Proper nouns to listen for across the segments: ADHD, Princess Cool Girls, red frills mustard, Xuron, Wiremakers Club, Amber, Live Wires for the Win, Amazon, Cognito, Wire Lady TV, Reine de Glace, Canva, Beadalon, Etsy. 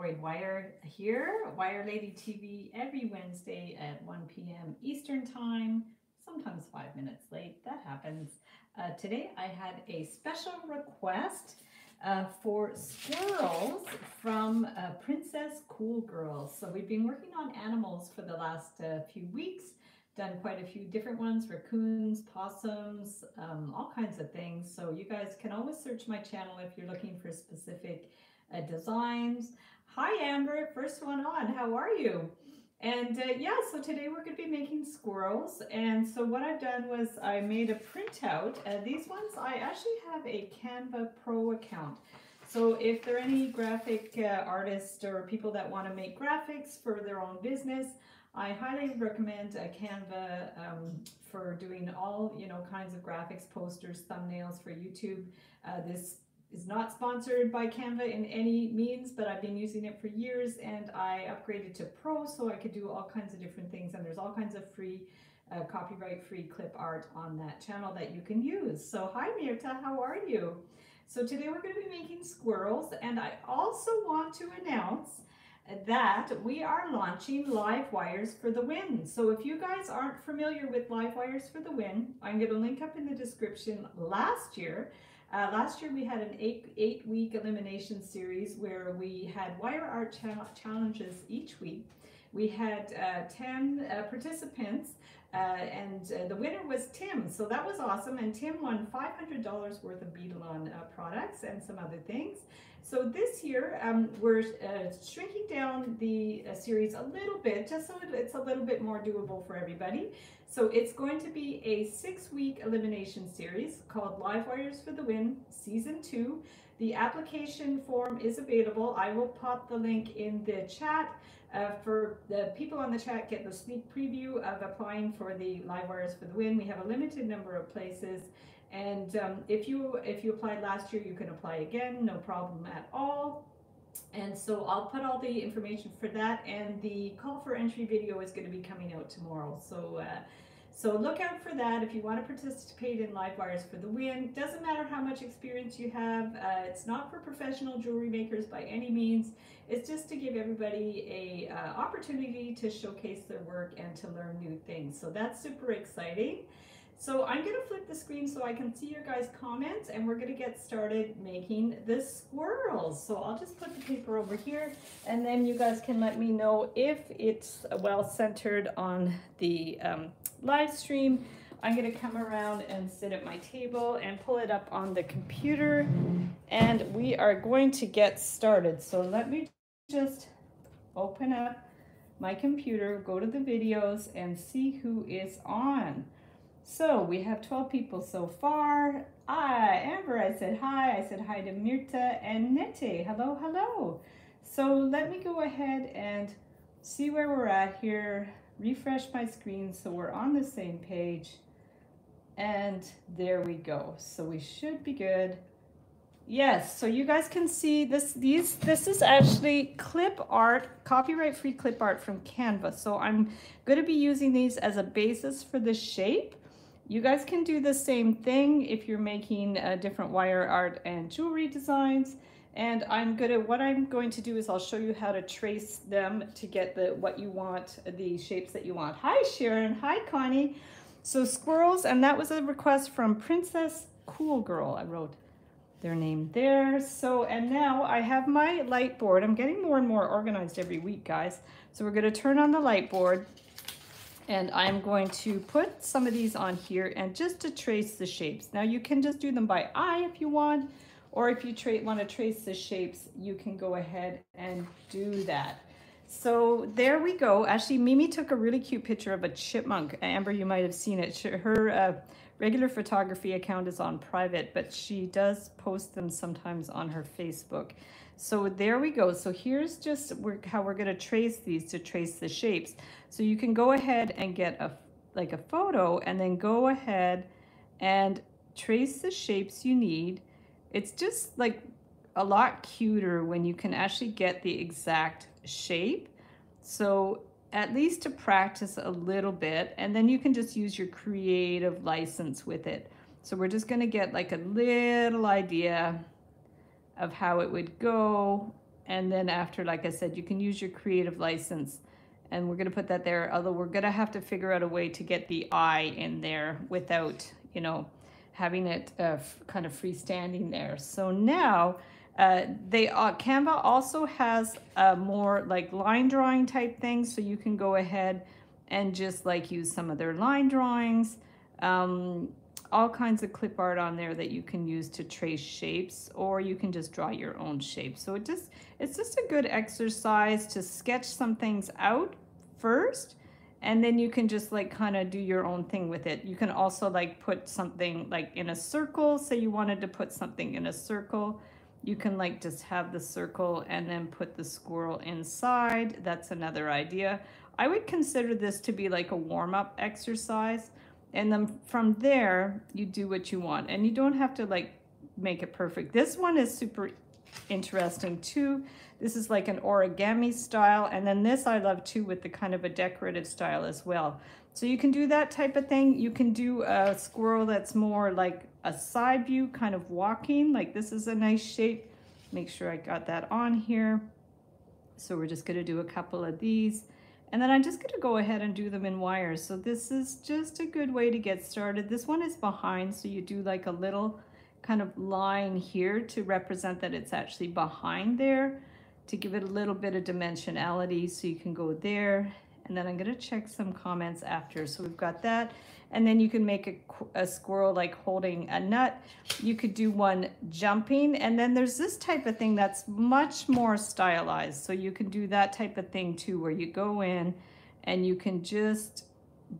Worried Wired here, Wire Lady TV, every Wednesday at 1 p.m. Eastern Time, sometimes 5 minutes late, that happens. Today I had a special request for squirrels from Princess Cool Girls. So we've been working on animals for the last few weeks, done quite a few different ones, raccoons, possums, all kinds of things. So you guys can always search my channel if you're looking for specific designs. Hi Amber, first one on, how are you? And yeah, so today we're going to be making squirrels. And so what I've done was I made a printout. These ones, I actually have a Canva Pro account. So if there are any graphic artists or people that want to make graphics for their own business, I highly recommend Canva for doing all kinds of graphics, posters, thumbnails for YouTube. This is not sponsored by Canva in any means, but I've been using it for years, and I upgraded to Pro so I could do all kinds of different things, and there's all kinds of free, copyright-free clip art on that channel that you can use. So hi Mirta, how are you? So today we're going to be making squirrels, and I also want to announce that we are launching Live Wires for the Win. So if you guys aren't familiar with Live Wires for the Win, I'm going to link up in the description. Last year we had an eight-week elimination series where we had wire art challenges each week. We had 10 participants and the winner was Tim. So that was awesome, and Tim won $500 worth of Beadalon products and some other things. So this year we're shrinking down the series a little bit, just so it's a little bit more doable for everybody. So it's going to be a 6-week elimination series called Live Wires for the Win Season 2. The application form is available. I will pop the link in the chat. For the people on the chat, get the sneak preview of applying for the Live Wires for the Win. We have a limited number of places, and if you applied last year, you can apply again, no problem at all. And so I'll put all the information for that, and the call for entry video is going to be coming out tomorrow. So so look out for that if you want to participate in Live Wires for the Win. Doesn't matter how much experience you have. It's not for professional jewelry makers by any means. It's just to give everybody a opportunity to showcase their work and to learn new things. So that's super exciting. So I'm going to flip the screen so I can see your guys' comments, and we're going to get started making the squirrels. So I'll just put the paper over here, and then you guys can let me know if it's well centered on the live stream. I'm going to come around and sit at my table and pull it up on the computer, and we are going to get started. So let me just open up my computer, go to the videos, and see who is on. So we have 12 people so far. Amber, I said hi. I said hi to Mirta and Nete. Hello, hello. So let me go ahead and see where we're at here. Refresh my screen so we're on the same page. And there we go. So we should be good. Yes, so you guys can see this is actually clip art, copyright-free clip art from Canva. So I'm gonna be using these as a basis for the shape. You guys can do the same thing if you're making different wire art and jewelry designs. And what I'm going to do is I'll show you how to trace them to get the shapes that you want. Hi Sharon, hi Connie. So squirrels, and that was a request from Princess Cool Girl. I wrote their name there. So, and now I have my light board. I'm getting more and more organized every week, guys. So we're gonna turn on the light board, and I'm going to put some of these on here and just to trace the shapes. Now you can just do them by eye if you want, or if you want to trace the shapes, you can go ahead and do that. So there we go. Actually, Mimi took a really cute picture of a chipmunk. Amber, you might have seen it. Her regular photography account is on private, but she does post them sometimes on her Facebook. So there we go. So here's just how we're gonna trace these to trace the shapes. So you can go ahead and get a photo, and then go ahead and trace the shapes you need. It's just like a lot cuter when you can actually get the exact shape. So at least to practice a little bit, and then you can just use your creative license with it. So we're just gonna get like a little idea of how it would go, And then after, like I said, you can use your creative license. And we're gonna put that there, although we're gonna have to figure out a way to get the eye in there without, you know, having it kind of freestanding there. So now Canva also has a more like line drawing type thing. So you can go ahead and just like use some of their line drawings, all kinds of clip art on there that you can use to trace shapes, or you can just draw your own shape. So it's just a good exercise to sketch some things out first, and then you can just like kind of do your own thing with it. You can also like put something like in a circle. Say you wanted to put something in a circle. You can like just have the circle and then put the squirrel inside. That's another idea. I would consider this to be like a warm-up exercise. And then from there, you do what you want, and you don't have to like make it perfect. This one is super interesting too. This is like an origami style. And then this I love too, with the kind of a decorative style as well. So you can do that type of thing. You can do a squirrel that's more like a side view, kind of walking. Like this is a nice shape. Make sure I got that on here. So we're just gonna do a couple of these. And then I'm just gonna go ahead and do them in wires. So this is just a good way to get started. This one is behind, so you do like a little kind of line here to represent that it's actually behind there, to give it a little bit of dimensionality, so you can go there. And then I'm gonna check some comments after. So we've got that. And then you can make a squirrel like holding a nut. You could do one jumping. And then there's this type of thing that's much more stylized. So you can do that type of thing too, where you go in and you can just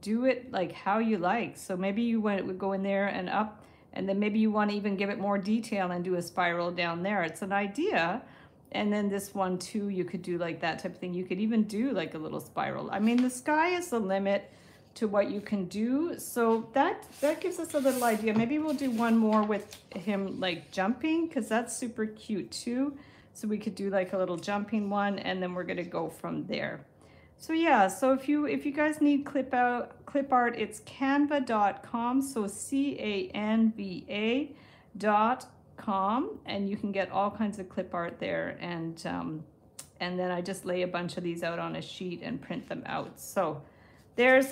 do it like how you like. So maybe you would go in there and up, and then maybe you want to even give it more detail and do a spiral down there. It's an idea. And then this one too, you could do like that type of thing. You could even do like a little spiral. I mean, the sky is the limit to what you can do. So that gives us a little idea. Maybe we'll do one more with him like jumping, because that's super cute too. So we could do like a little jumping one, and then we're gonna go from there. So yeah, so if you guys need clip art, it's canva.com, so canva.com, and you can get all kinds of clip art there. And then I just lay a bunch of these out on a sheet and print them out. So we're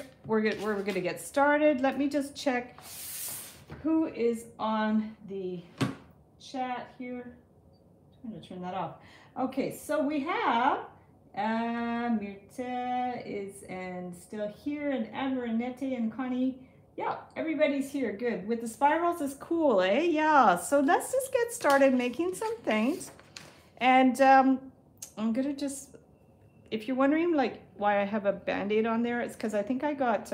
gonna get started. Let me just check who is on the chat here. I'm trying to turn that off. Okay, so we have Mirta is and still here, and Admiranete and Connie. Yeah, everybody's here. Good. With the spirals is cool, eh? Yeah. So let's just get started making some things. And I'm gonna just, if you're wondering like why I have a band-aid on there, it's because I think I got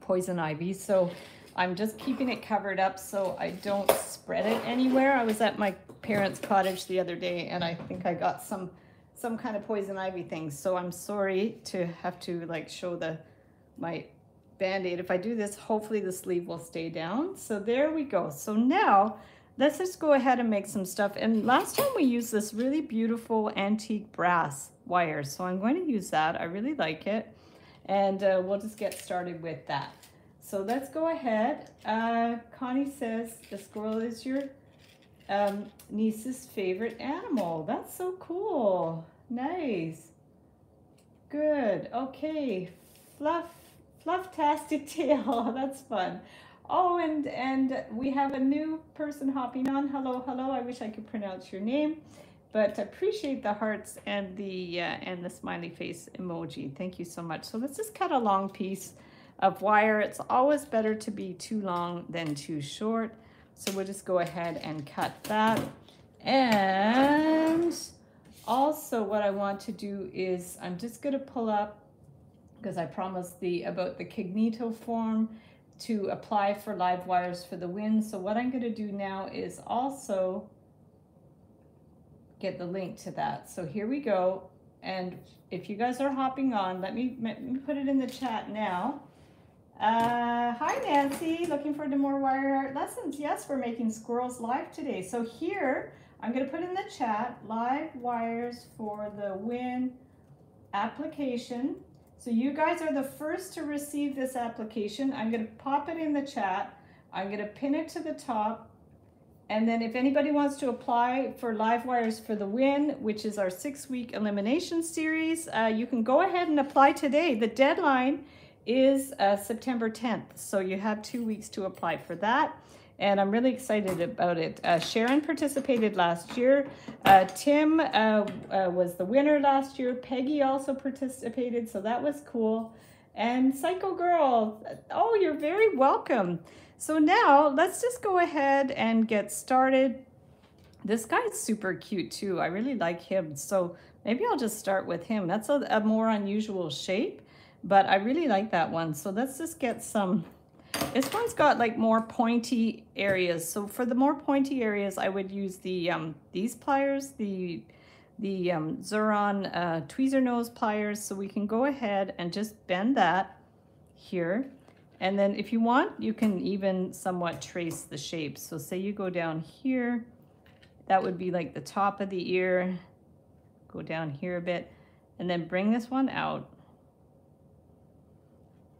poison ivy, so I'm just keeping it covered up so I don't spread it anywhere. I was at my parents' cottage the other day, and I think I got some kind of poison ivy thing, so I'm sorry to have to like show my band-aid. If I do this, hopefully the sleeve will stay down. So there we go. So now let's just go ahead and make some stuff. And last time we used this really beautiful antique brass wire, so I'm going to use that. I really like it. And we'll just get started with that. So let's go ahead. Connie says the squirrel is your niece's favorite animal. That's so cool. Nice. Good. Okay. Fluff-tastic tail. That's fun. Oh, and we have a new person hopping on. Hello, hello. I wish I could pronounce your name, but appreciate the hearts and the smiley face emoji. Thank you so much. So let's just cut a long piece of wire. It's always better to be too long than too short. So we'll just go ahead and cut that. And also what I want to do is I'm just gonna pull up, because I promised about the cognito form to apply for Live Wires for the Win. So what I'm gonna do now is also get the link to that. So here we go. And if you guys are hopping on, let me put it in the chat now. Hi Nancy, looking forward to more wire art lessons. Yes, we're making squirrels live today. So here, I'm gonna put in the chat, Live Wires for the Win application. So you guys are the first to receive this application. I'm gonna pop it in the chat. I'm gonna pin it to the top. And then if anybody wants to apply for Live Wires for the Win, which is our 6-week elimination series, you can go ahead and apply today. The deadline is September 10th. So you have 2 weeks to apply for that. And I'm really excited about it. Sharon participated last year. Tim was the winner last year. Peggy also participated, so that was cool. And Psycho Girl, oh, you're very welcome. So now let's just go ahead and get started. This guy's super cute too. I really like him. So maybe I'll just start with him. That's a more unusual shape, but I really like that one. So let's just get some. This one's got like more pointy areas. So for the more pointy areas, I would use the these pliers, the Xuron tweezer nose pliers. So we can go ahead and just bend that here. And then if you want, you can even somewhat trace the shape. So say you go down here, that would be like the top of the ear. Go down here a bit and then bring this one out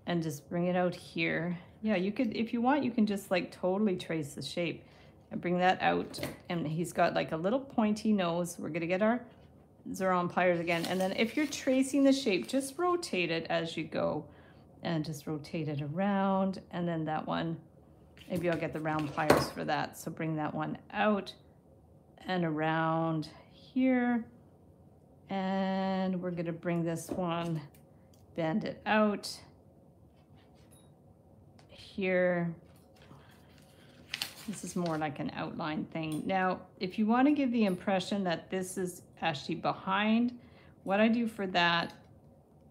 and just bring it out here. Yeah, you could, if you want, you can just like totally trace the shape and bring that out. And he's got like a little pointy nose. We're gonna get our Xuron pliers again. And then if you're tracing the shape, just rotate it as you go and just rotate it around. And then that one, maybe I'll get the round pliers for that. So bring that one out and around here. And we're gonna bring this one, bend it out here. This is more like an outline thing. Now, if you want to give the impression that this is actually behind, what I do for that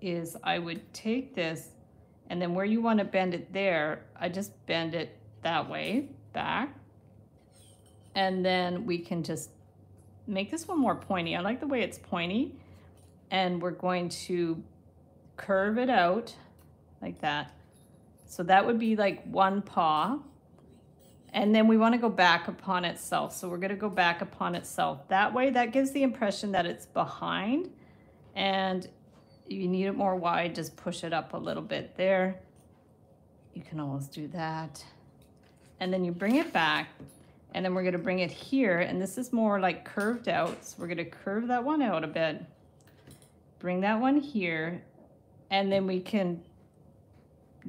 is I would take this and then where you want to bend it there, I just bend it that way back. And then we can just make this one more pointy. I like the way it's pointy. And we're going to curve it out like that. So that would be like one paw. And then we want to go back upon itself. So we're going to go back upon itself. That way, that gives the impression that it's behind. And you need it more wide, just push it up a little bit there. You can always do that. And then you bring it back. And then we're going to bring it here. And this is more like curved out. So we're going to curve that one out a bit. Bring that one here. And then we can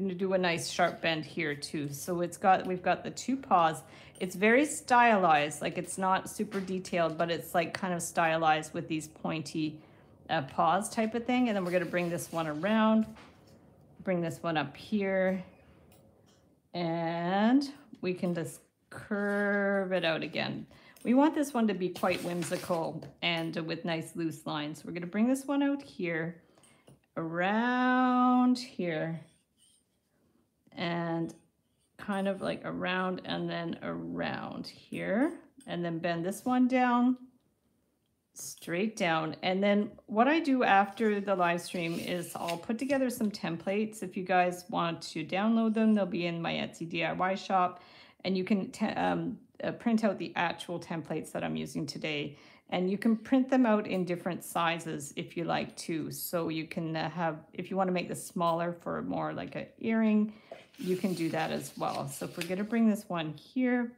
to do a nice sharp bend here too. So it's got, we've got the two paws. It's very stylized, like it's not super detailed, but it's like kind of stylized with these pointy paws type of thing. And then we're going to bring this one around, bring this one up here, and we can just curve it out again. We want this one to be quite whimsical and with nice loose lines. We're going to bring this one out here, around here, and kind of like around and then around here, and then bend this one down, straight down. And then what I do after the live stream is I'll put together some templates. If you guys want to download them, they'll be in my Etsy DIY shop, and you can print out the actual templates that I'm using today. And you can print them out in different sizes if you like to. So you can have, if you want to make this smaller for more like an earring, you can do that as well. So if we're going to bring this one here,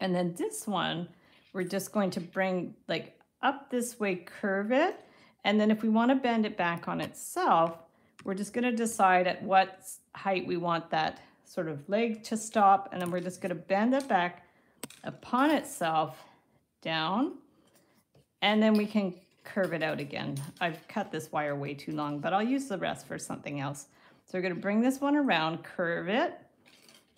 and then this one, we're just going to bring like up this way, curve it. And then if we want to bend it back on itself, we're just going to decide at what height we want that sort of leg to stop. And then we're just going to bend it back upon itself down. And then we can curve it out again. I've cut this wire way too long, but I'll use the rest for something else. So we're going to bring this one around, curve it,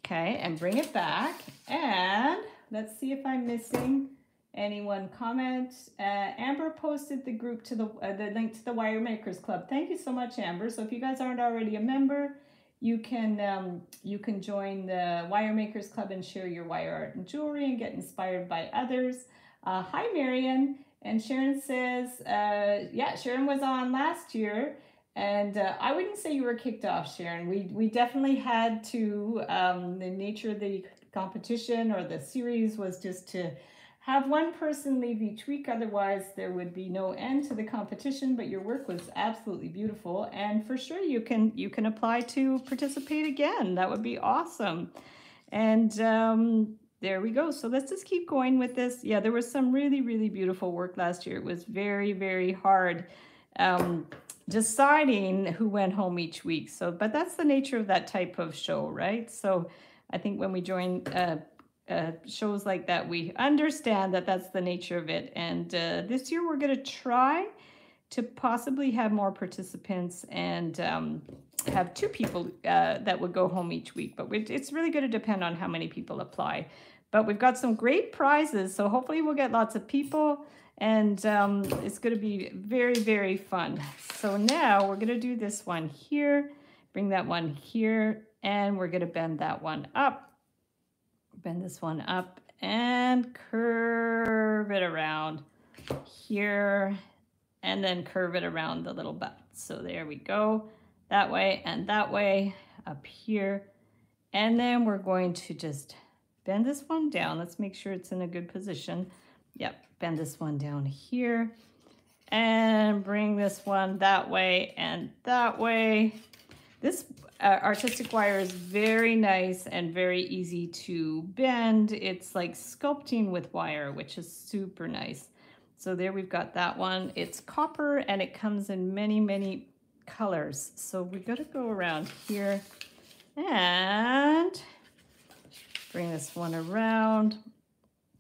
okay, and bring it back. And let's see if I'm missing anyone. Comment. Amber posted the group to the link to the Wiremakers Club. Thank you so much, Amber. So if you guys aren't already a member, you can join the Wiremakers Club and share your wire art and jewelry and get inspired by others. Hi, Marion. And Sharon says, yeah, Sharon was on last year. And I wouldn't say you were kicked off, Sharon. We definitely had to, the nature of the competition or the series was just to have one person leave each week. Otherwise, there would be no end to the competition, but your work was absolutely beautiful. And for sure, you can apply to participate again. That would be awesome. And There we go. So let's just keep going with this. Yeah, there was some really, really beautiful work last year. It was very, very hard deciding who went home each week. So, but that's the nature of that type of show, right? So I think when we join shows like that, we understand that that's the nature of it. And this year we're going to try to possibly have more participants and have two people that would go home each week. But it's really going to depend on how many people apply. But we've got some great prizes, so hopefully we'll get lots of people. And it's going to be very, very fun. So now we're going to do this one here, bring that one here, and we're going to bend that one up. Bend this one up and curve it around here, and then curve it around the little butt. So there we go. That way and that way up here. And then we're going to just bend this one down. Let's make sure it's in a good position. Yep, bend this one down here and bring this one that way and that way. This artistic wire is very nice and very easy to bend. It's like sculpting with wire, which is super nice. So there we've got that one. It's copper and it comes in many, many colors. So we got to go around here and bring this one around.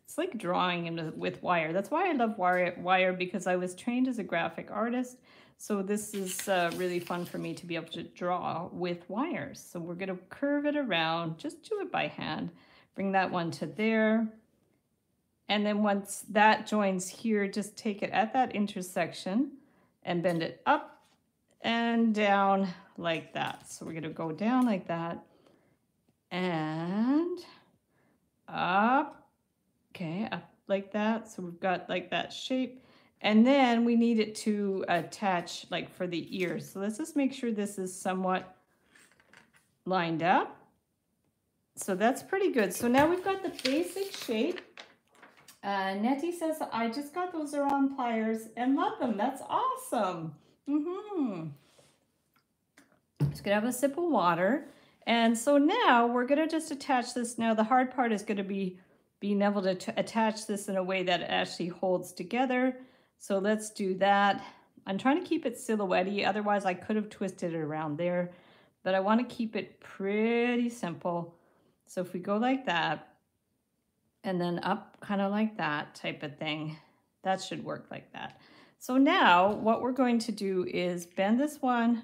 It's like drawing with wire. That's why I love wire, because I was trained as a graphic artist. So this is really fun for me to be able to draw with wires. So we're going to curve it around, just do it by hand. Bring that one to there. And then once that joins here, just take it at that intersection and bend it up and down like that. So we're going to go down like that and up. Okay, up like that. So we've got like that shape. And then we need it to attach like for the ears. So let's just make sure this is somewhat lined up. So that's pretty good. So now we've got the basic shape. Nettie says, I just got those Xuron pliers and love them. That's awesome. Just gonna have a sip of water. And so now we're gonna just attach this. Now the hard part is gonna be being able to attach this in a way that it actually holds together. So let's do that. I'm trying to keep it silhouette-y, otherwise I could have twisted it around there, but I want to keep it pretty simple. So if we go like that, and then up kind of like that type of thing, that should work like that. So now what we're going to do is bend this one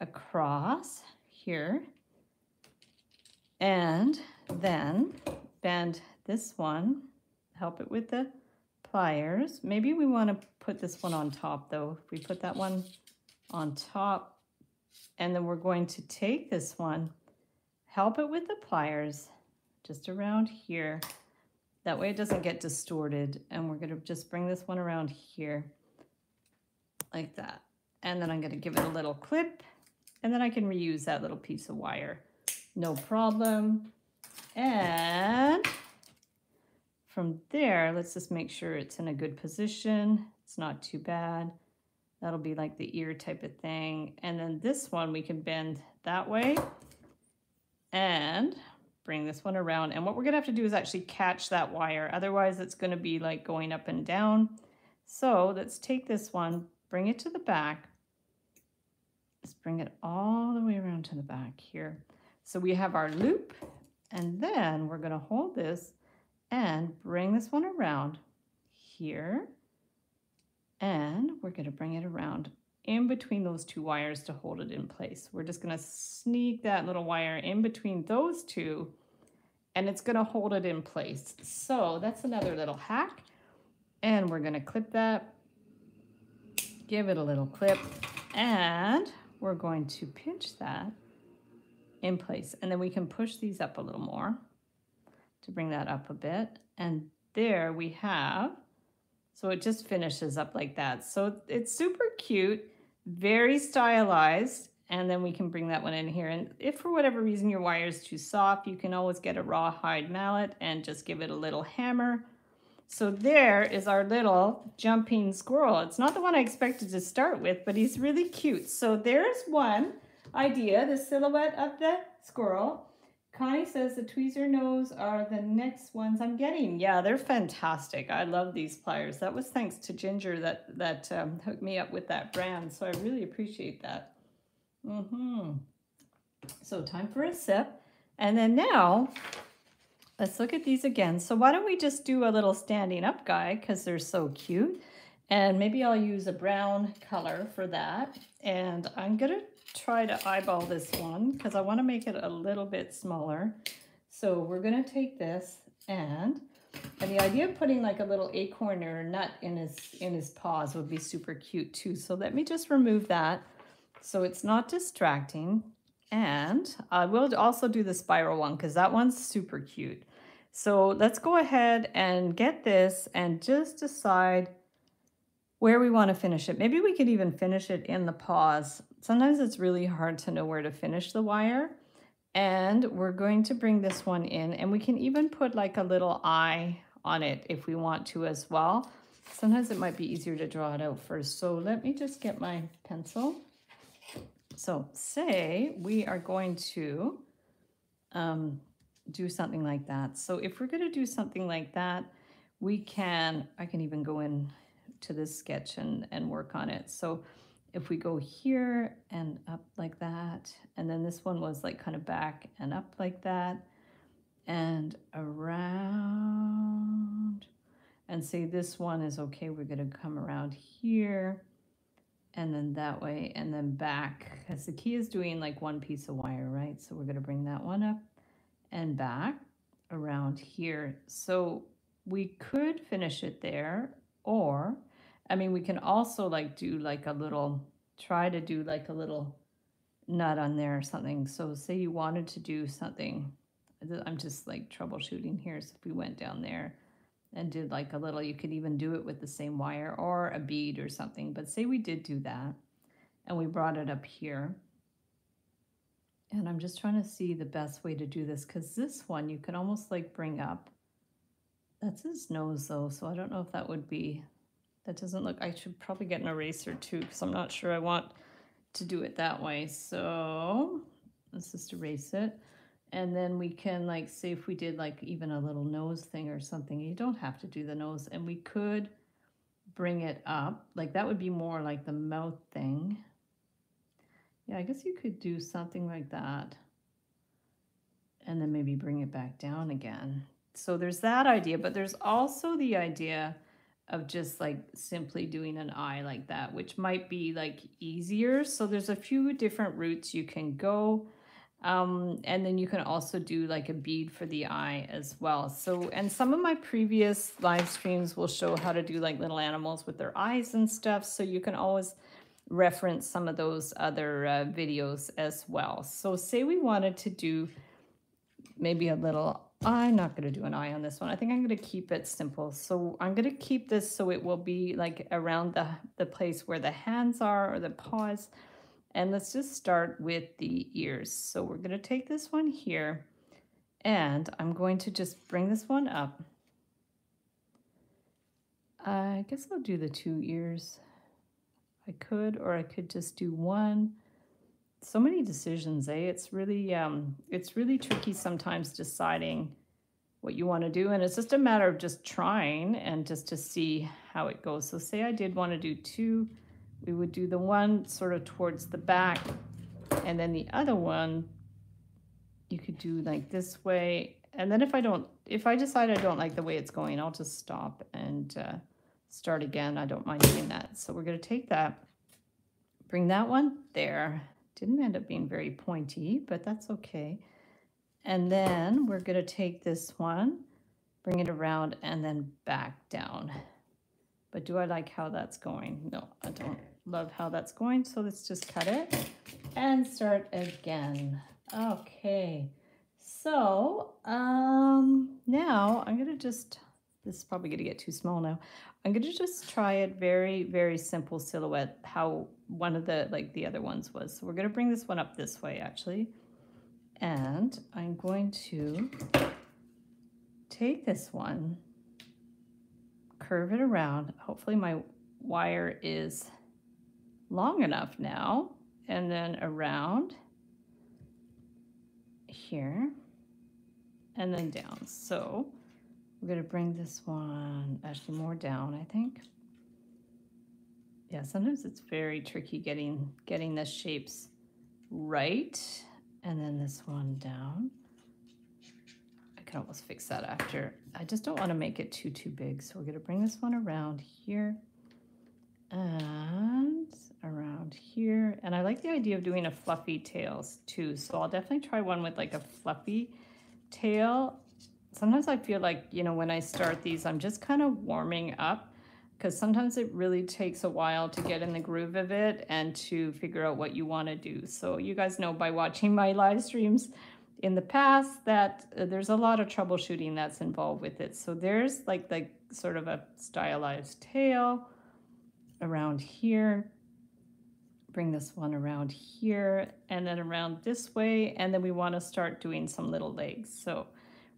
across here, and then bend this one, help it with the pliers. Maybe we want to put this one on top though. If we put that one on top, and then we're going to take this one, help it with the pliers just around here. That way it doesn't get distorted. And we're gonna just bring this one around here like that. And then I'm gonna give it a little clip, and then I can reuse that little piece of wire. No problem. And from there, let's just make sure it's in a good position. It's not too bad. That'll be like the ear type of thing. And then this one we can bend that way and bring this one around. And what we're gonna have to do is actually catch that wire. Otherwise it's gonna be like going up and down. So let's take this one, bring it to the back. Let's bring it all the way around to the back here. So we have our loop. And then we're gonna hold this and bring this one around here. And we're gonna bring it around in between those two wires to hold it in place. We're just gonna sneak that little wire in between those two, and it's gonna hold it in place. So that's another little hack. And we're gonna clip that, give it a little clip, and we're going to pinch that in place. And then we can push these up a little more to bring that up a bit. And there we have, so it just finishes up like that. So it's super cute, very stylized. And then we can bring that one in here. And if for whatever reason your wire is too soft, you can always get a rawhide mallet and just give it a little hammer. So there is our little jumping squirrel. It's not the one I expected to start with, but he's really cute. So there's one idea, the silhouette of the squirrel. Connie says the tweezer nose are the next ones I'm getting. Yeah, they're fantastic. I love these pliers. That was thanks to Ginger that hooked me up with that brand. So I really appreciate that. So time for a sip. And then now, let's look at these again. So why don't we just do a little standing up guy because they're so cute. And maybe I'll use a brown color for that. And I'm going to try to eyeball this one because I want to make it a little bit smaller. So we're going to take this and the idea of putting like a little acorn or nut in his paws would be super cute too. So let me just remove that so it's not distracting. And I will also do the spiral one because that one's super cute. So let's go ahead and get this and just decide where we want to finish it. Maybe we could even finish it in the paws. Sometimes it's really hard to know where to finish the wire. And we're going to bring this one in, and we can even put like a little eye on it if we want to as well. Sometimes it might be easier to draw it out first. So let me just get my pencil. So say we are going to do something like that. So if we're going to do something like that, I can even go in to this sketch and work on it. So if we go here and up like that, and then this one was like kind of back and up like that and around, and say this one is okay, we're going to come around here and then that way and then back, because the key is doing like one piece of wire, right? So we're going to bring that one up and back around here. So we could finish it there, or I mean, we can also like do like a little, try to do like a little nut on there or something. So say you wanted to do something, I'm just like troubleshooting here. So if we went down there and did like a little, you could even do it with the same wire or a bead or something. But say we did do that and we brought it up here. And I'm just trying to see the best way to do this because this one you can almost like bring up. That's his nose though. So I don't know if that would be, that doesn't look, I should probably get an eraser too, because I'm not sure I want to do it that way. So let's just erase it. And then we can like, say if we did like even a little nose thing or something, you don't have to do the nose, and we could bring it up. Like that would be more like the mouth thing. Yeah, I guess you could do something like that. And then maybe bring it back down again. So there's that idea, but there's also the idea of just like simply doing an eye like that, which might be like easier. So there's a few different routes you can go. And then you can also do like a bead for the eye as well. So, and some of my previous live streams will show how to do like little animals with their eyes and stuff. So you can always reference some of those other videos as well. So say we wanted to do maybe a little, I'm not going to do an eye on this one. I think I'm going to keep it simple. So I'm going to keep this so it will be like around the place where the hands are or the paws. And let's just start with the ears. So we're going to take this one here and I'm going to just bring this one up. I guess I'll do the two ears. I could, or I could just do one. So many decisions, eh? It's really tricky sometimes deciding what you want to do. And it's just a matter of just trying and just to see how it goes. So say I did want to do two, we would do the one sort of towards the back. And then the other one, you could do like this way. And then if I decide I don't like the way it's going, I'll just stop and start again. I don't mind doing that. So we're going to take that, bring that one there. Didn't end up being very pointy, but that's okay. And then we're going to take this one, bring it around, and then back down. But do I like how that's going? No, I don't love how that's going. So let's just cut it and start again. Okay. So now I'm going to just, this is probably going to get too small now. I'm going to just try it very, very simple silhouette, how one of the, like the other ones was. So we're going to bring this one up this way actually. And I'm going to take this one, curve it around. Hopefully my wire is long enough now. And then around here. and then down. So we're going to bring this one actually more down, I think. Yeah, sometimes it's very tricky getting the shapes right. And then this one down. I can almost fix that after. I just don't want to make it too big. So we're going to bring this one around here and around here. And I like the idea of doing a fluffy tails too. So I'll definitely try one with like a fluffy tail. Sometimes I feel like, you know, when I start these, I'm just kind of warming up, because sometimes it really takes a while to get in the groove of it and to figure out what you want to do. So you guys know by watching my live streams in the past that there's a lot of troubleshooting that's involved with it. So there's like the sort of a stylized tail around here. Bring this one around here and then around this way. And then we want to start doing some little legs. So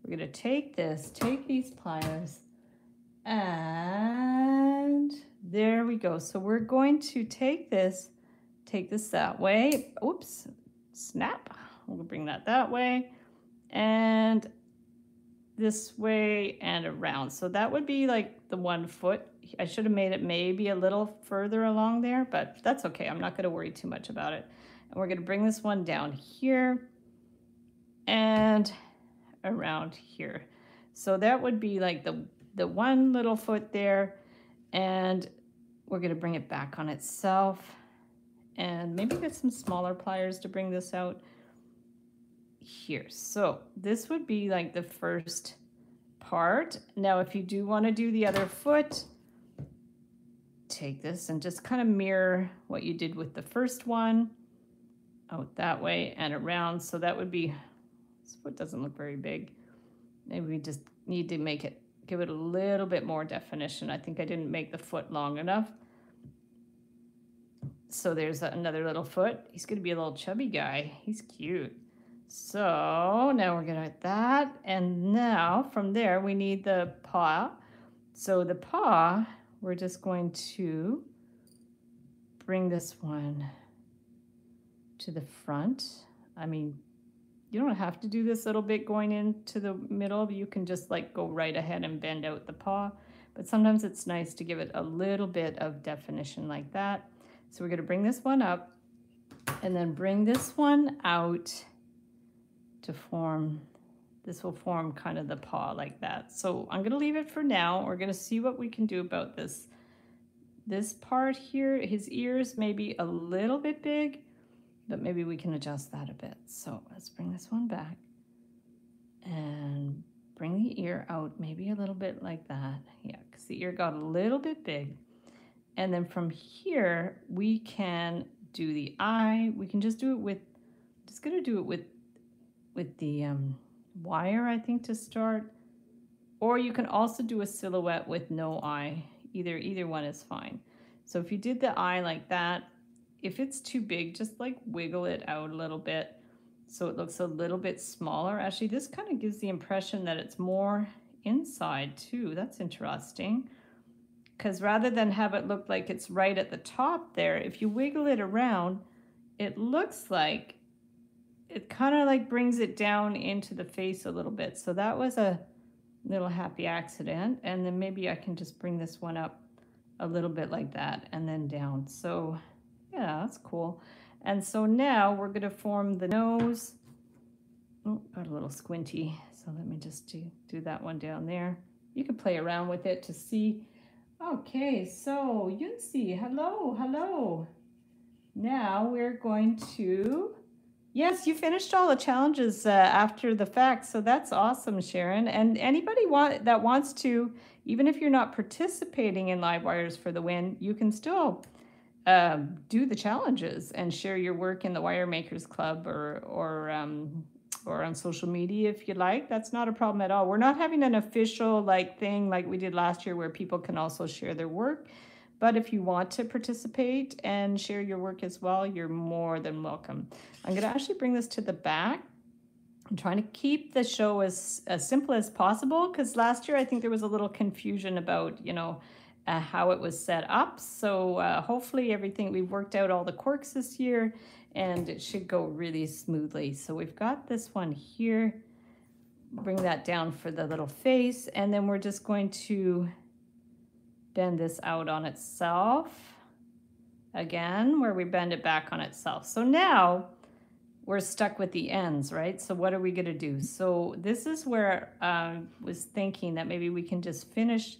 we're going to take this, take these pliers, and there we go. So we're going to take this that way. Oops, snap. We'll bring that way and this way and around. So that would be like the 1 foot. I should have made it maybe a little further along there, but that's okay. I'm not going to worry too much about it. And we're going to bring this one down here and around here. So that would be like the one little foot there, and we're gonna bring it back on itself and maybe get some smaller pliers to bring this out here. So this would be like the first part. Now, if you do wanna do the other foot, take this and just kind of mirror what you did with the first one out that way and around. So that would be, this foot doesn't look very big. Maybe we just need to make it, give it a little bit more definition. I think I didn't make the foot long enough. So there's another little foot. He's gonna be a little chubby guy. He's cute. So now we're gonna get that. And now from there, we need the paw. So the paw, we're just going to bring this one to the front. I mean, you don't have to do this little bit going into the middle. You can just like go right ahead and bend out the paw. But sometimes it's nice to give it a little bit of definition like that. So we're going to bring this one up and then bring this one out to form. This will form kind of the paw like that. So I'm going to leave it for now. We're going to see what we can do about this. This part here, his ears may be a little bit big, but maybe we can adjust that a bit. So let's bring this one back and bring the ear out maybe a little bit like that. Yeah, because the ear got a little bit big. And then from here, we can do the eye. We can just do it with, just gonna do it with the wire, I think, to start. Or you can also do a silhouette with no eye. Either one is fine. So if you did the eye like that, if it's too big, just like wiggle it out a little bit so it looks a little bit smaller. Actually, this kind of gives the impression that it's more inside too. That's interesting, because rather than have it look like it's right at the top there, if you wiggle it around, it looks like it kind of like brings it down into the face a little bit. So that was a little happy accident. And then maybe I can just bring this one up a little bit like that and then down. So yeah, that's cool. And so now we're going to form the nose. Oh, got a little squinty. So let me just do that one down there. You can play around with it to see. Okay, so Yunsi, hello. Now we're going to... Yes, you finished all the challenges after the fact. So that's awesome, Sharon. And anybody that wants to, even if you're not participating in Live Wires for the Win, you can still... do the challenges and share your work in the Wiremakers Club or on social media if you like. That's not a problem at all. We're not having an official like thing like we did last year where people can also share their work. But if you want to participate and share your work as well, you're more than welcome. I'm going to actually bring this to the back. I'm trying to keep the show as simple as possible, because last year I think there was a little confusion about, you know, how it was set up. So hopefully everything, we've worked out all the quirks this year and it should go really smoothly. So we've got this one here. bring that down for the little face, and then we're just going to bend this out on itself again, where we bend it back on itself. So now we're stuck with the ends, right? So what are we gonna do? So this is where I was thinking that maybe we can just finish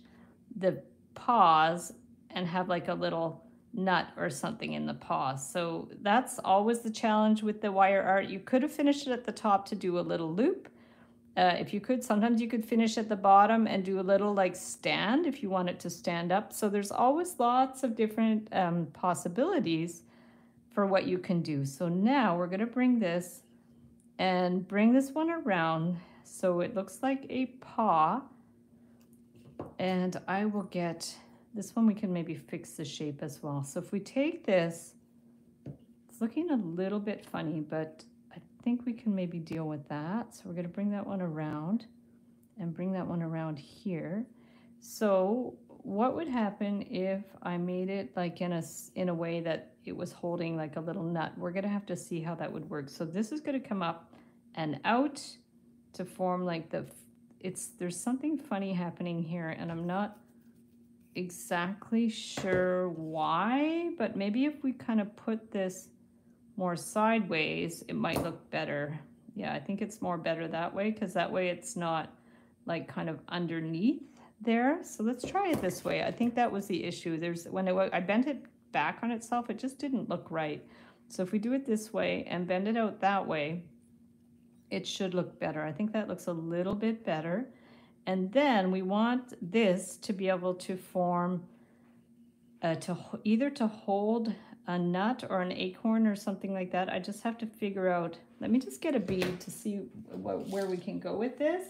the paws and have like a little nut or something in the paw. So that's always the challenge with the wire art. You could have finished it at the top to do a little loop. If you could, sometimes you could finish at the bottom and do a little like stand if you want it to stand up. So there's always lots of different possibilities for what you can do. So now we're gonna bring this and bring this one around so it looks like a paw. And I will get this one, we can maybe fix the shape as well. So if we take this, it's looking a little bit funny, but I think we can maybe deal with that. So we're going to bring that one around and bring that one around here. So what would happen if I made it like in a way that it was holding like a little nut? We're going to have to see how that would work. So this is going to come up and out to form like the, there's something funny happening here and I'm not exactly sure why, but maybe if we kind of put this more sideways, it might look better. Yeah, I think it's more better that way because that way it's not like kind of underneath there. So let's try it this way. I think that was the issue. When I bent it back on itself, it just didn't look right. So if we do it this way and bend it out that way, it should look better. I think that looks a little bit better. And then we want this to be able to form, either to hold a nut or an acorn or something like that. I just have to figure out, let me just get a bead to see where we can go with this.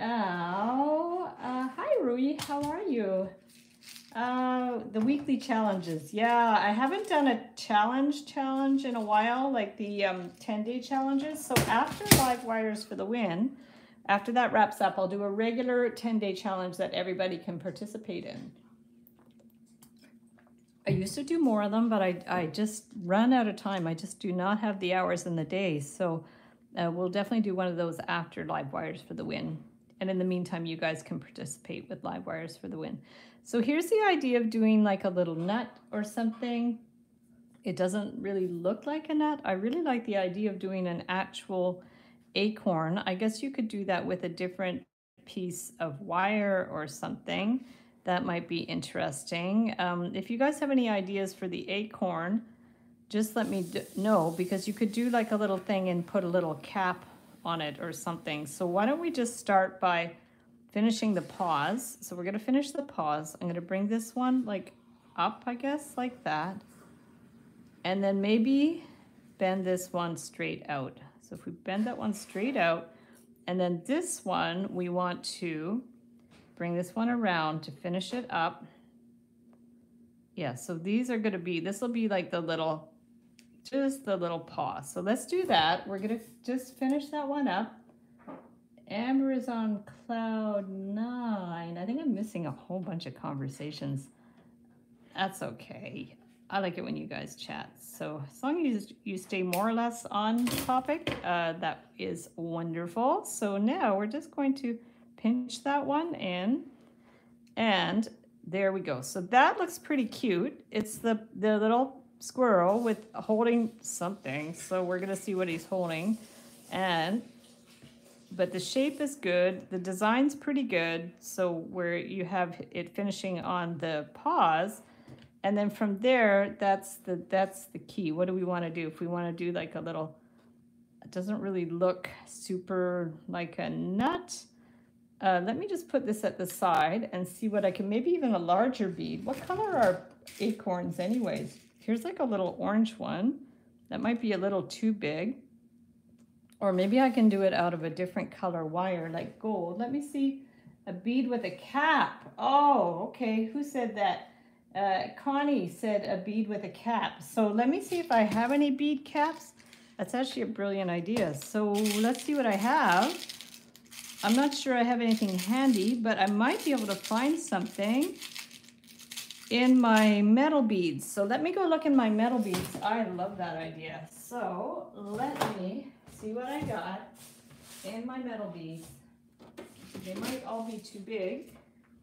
Oh, hi Rui, how are you? The weekly challenges. Yeah, I haven't done a challenge in a while, like the 10-day challenges. So after Live Wires for the Win, after that wraps up, I'll do a regular 10-day challenge that everybody can participate in. I used to do more of them, but I just run out of time. I just do not have the hours in the day. So we'll definitely do one of those after Live Wires for the Win. And in the meantime, you guys can participate with Live Wires for the Win. So here's the idea of doing like a little nut or something. It doesn't really look like a nut. I really like the idea of doing an actual acorn. I guess you could do that with a different piece of wire or something. That might be interesting. If you guys have any ideas for the acorn, just let me know, because you could do like a little thing and put a little cap on it or something. So why don't we just start by finishing the paws. So we're gonna finish the paws. I'm gonna bring this one like up, I guess, like that. And then maybe bend this one straight out. So if we bend that one straight out, and then this one, we want to bring this one around to finish it up. Yeah, so these are gonna be, this will be like the little, just the little paw. So let's do that. We're gonna just finish that one up. Amber is on cloud 9. I think I'm missing a whole bunch of conversations. That's okay. I like it when you guys chat. So as long as you stay more or less on topic, that is wonderful. So now we're just going to pinch that one in, and there we go. So that looks pretty cute. It's the little squirrel with holding something. So we're gonna see what he's holding, but the shape is good. The design's pretty good. So where you have it finishing on the paws, and then from there, that's the key. What do we want to do? If we want to do like a little, it doesn't really look super like a nut. Let me just put this at the side and see what I can, maybe even a larger bead. What color are acorns anyways? Here's like a little orange one. That might be a little too big. Or maybe I can do it out of a different color wire, like gold. Let me see, a bead with a cap. Oh, okay, who said that? Connie said a bead with a cap. So let me see if I have any bead caps. That's actually a brilliant idea. So let's see what I have. I'm not sure I have anything handy, but I might be able to find something in my metal beads. So let me go look in my metal beads. I love that idea. So let me see what I got and my metal beads. They might all be too big,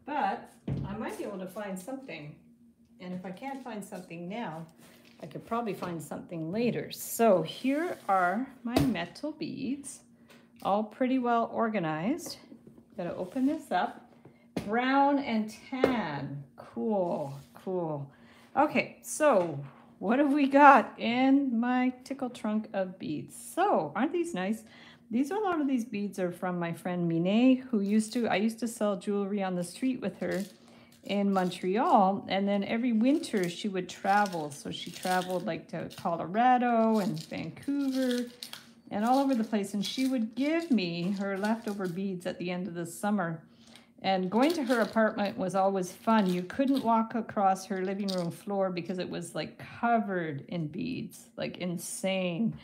but I might be able to find something. And if I can't find something now, I could probably find something later. So here are my metal beads, all pretty well organized. Gotta open this up. Brown and tan. Cool, cool. Okay, so what have we got in my tickle trunk of beads? So, aren't these nice? These are, a lot of these beads are from my friend Minet, who I used to sell jewelry on the street with her in Montreal, and then every winter she would travel. So she traveled like to Colorado and Vancouver and all over the place, and she would give me her leftover beads at the end of the summer. And going to her apartment was always fun. You couldn't walk across her living room floor because it was like covered in beads, like insane.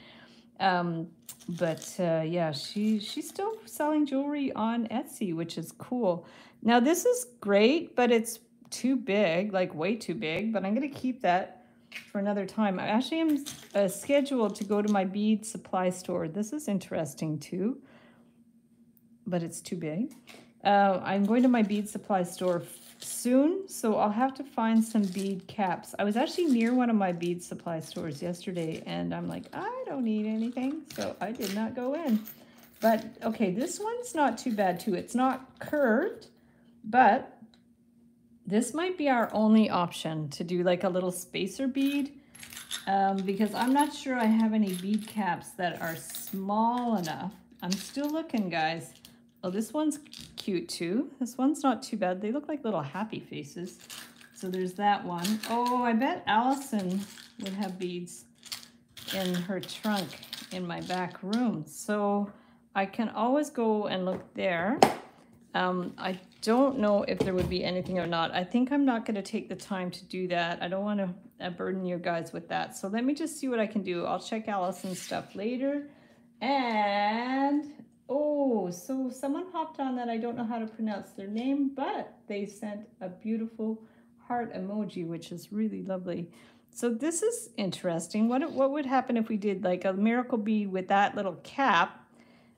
Yeah, she's still selling jewelry on Etsy, which is cool. Now this is great, but it's too big, like way too big, but I'm gonna keep that for another time. I actually am scheduled to go to my bead supply store. This is interesting too, but it's too big. I'm going to my bead supply store soon, so I'll have to find some bead caps. I was actually near one of my bead supply stores yesterday, and I'm like, I don't need anything, so I did not go in. But, okay, this one's not too bad, too. It's not curved, but this might be our only option to do, like, a little spacer bead, because I'm not sure I have any bead caps that are small enough. I'm still looking, guys. Oh, this one's cute too. This one's not too bad. They look like little happy faces. So there's that one. Oh, I bet Allison would have beads in her trunk in my back room. So I can always go and look there. I don't know if there would be anything or not. I think I'm not gonna take the time to do that. I don't wanna burden you guys with that. So let me just see what I can do. I'll check Allison's stuff later. And oh, so someone hopped on that I don't know how to pronounce their name, but they sent a beautiful heart emoji, which is really lovely. So this is interesting. What would happen if we did like a miracle bead with that little cap?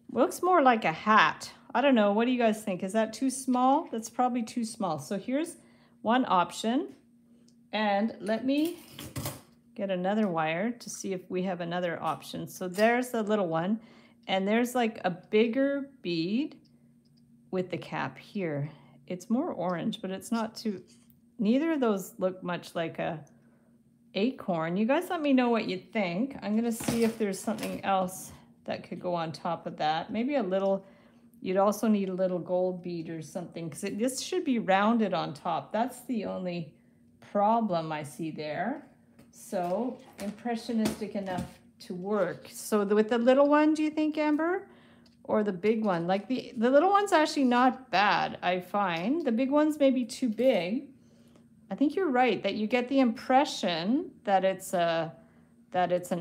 It looks more like a hat. I don't know. What do you guys think? Is that too small? That's probably too small. So here's one option. And let me get another wire to see if we have another option. So there's the little one. And there's like a bigger bead with the cap here. It's more orange, but it's not too, neither of those look much like a acorn. You guys let me know what you think. I'm gonna see if there's something else that could go on top of that. Maybe a little, you'd also need a little gold bead or something, because this should be rounded on top. That's the only problem I see there. So impressionistic enough to work. So with the little one, do you think, Amber? Or the big one? Like the little one's actually not bad, I find. The big one's maybe too big. I think you're right, that you get the impression that it's an